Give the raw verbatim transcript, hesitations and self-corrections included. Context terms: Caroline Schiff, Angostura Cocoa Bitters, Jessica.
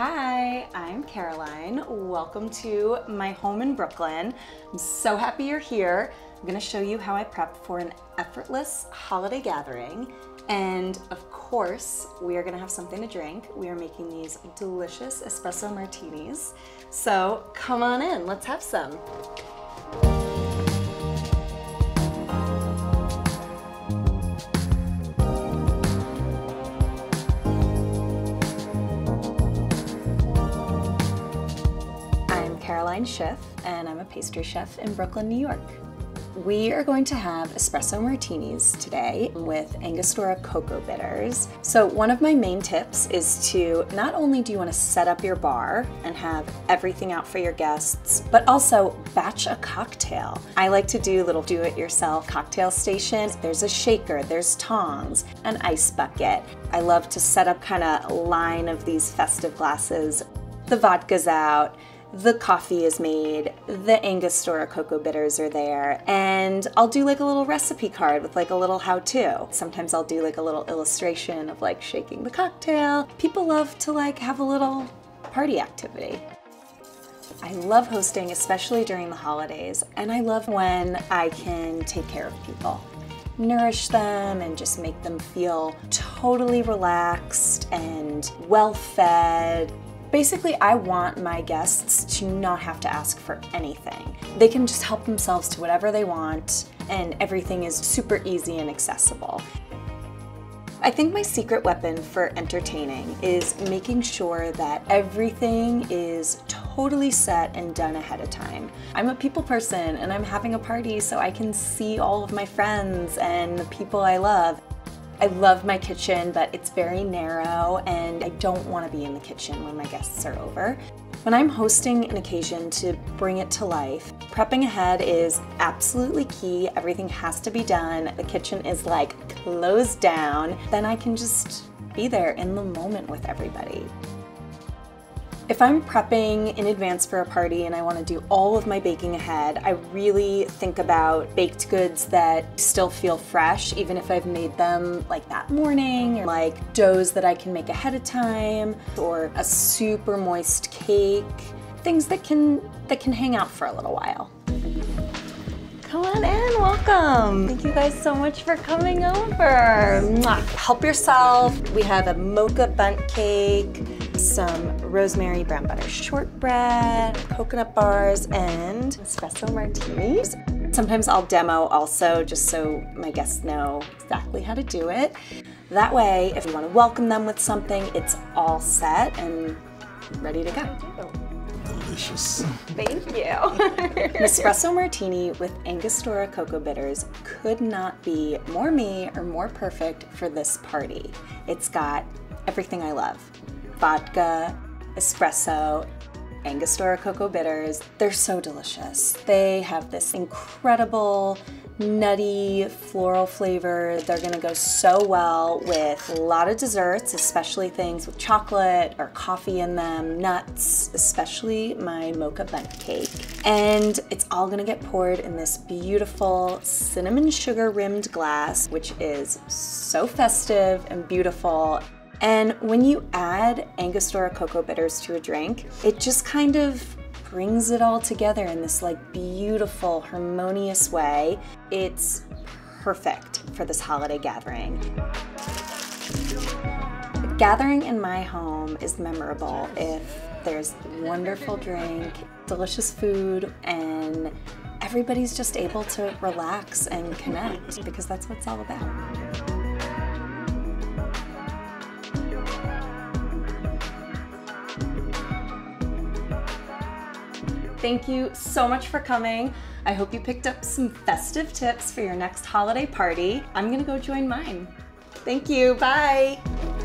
Hi, I'm Caroline. Welcome to my home in Brooklyn. I'm so happy you're here. I'm gonna show you how I prep for an effortless holiday gathering. And of course, we are gonna have something to drink. We are making these delicious espresso martinis. So come on in, let's have some. Caroline Schiff, and I'm a pastry chef in Brooklyn, New York. We are going to have espresso martinis today with Angostura Cocoa Bitters. So one of my main tips is to, not only do you want to set up your bar and have everything out for your guests, but also batch a cocktail. I like to do little do-it-yourself cocktail stations. There's a shaker, there's tongs, an ice bucket. I love to set up kind of a line of these festive glasses. The vodka's out. The coffee is made, the Angostura Cocoa Bitters are there, and I'll do like a little recipe card with like a little how-to. Sometimes I'll do like a little illustration of like shaking the cocktail. People love to like have a little party activity. I love hosting, especially during the holidays, and I love when I can take care of people, nourish them, and just make them feel totally relaxed and well-fed. Basically, I want my guests to not have to ask for anything. They can just help themselves to whatever they want, and everything is super easy and accessible. I think my secret weapon for entertaining is making sure that everything is totally set and done ahead of time. I'm a people person, and I'm having a party so I can see all of my friends and the people I love. I love my kitchen, but it's very narrow, and I don't want to be in the kitchen when my guests are over. When I'm hosting an occasion to bring it to life, prepping ahead is absolutely key. Everything has to be done. The kitchen is like closed down. Then I can just be there in the moment with everybody. If I'm prepping in advance for a party and I want to do all of my baking ahead, I really think about baked goods that still feel fresh, even if I've made them like that morning, or like doughs that I can make ahead of time, or a super moist cake, things that can, that can hang out for a little while. Come on in, welcome. Thank you guys so much for coming over. Mwah. Help yourself. We have a mocha bundt cake, some rosemary brown butter shortbread, coconut bars, and espresso martinis. Sometimes I'll demo also, just so my guests know exactly how to do it. That way, if you want to welcome them with something, it's all set and ready to go. Delicious. Thank you. An espresso martini with Angostura Cocoa Bitters could not be more me or more perfect for this party. It's got everything I love. Vodka, espresso, Angostura Cocoa Bitters. They're so delicious. They have this incredible nutty floral flavor. They're gonna go so well with a lot of desserts, especially things with chocolate or coffee in them, nuts, especially my mocha bundt cake. And it's all gonna get poured in this beautiful cinnamon sugar rimmed glass, which is so festive and beautiful. And when you add Angostura Cocoa Bitters to a drink, it just kind of brings it all together in this like beautiful, harmonious way. It's perfect for this holiday gathering. A gathering in my home is memorable if there's wonderful drink, delicious food, and everybody's just able to relax and connect, because that's what it's all about. Thank you so much for coming. I hope you picked up some festive tips for your next holiday party. I'm gonna go join mine. Thank you, bye.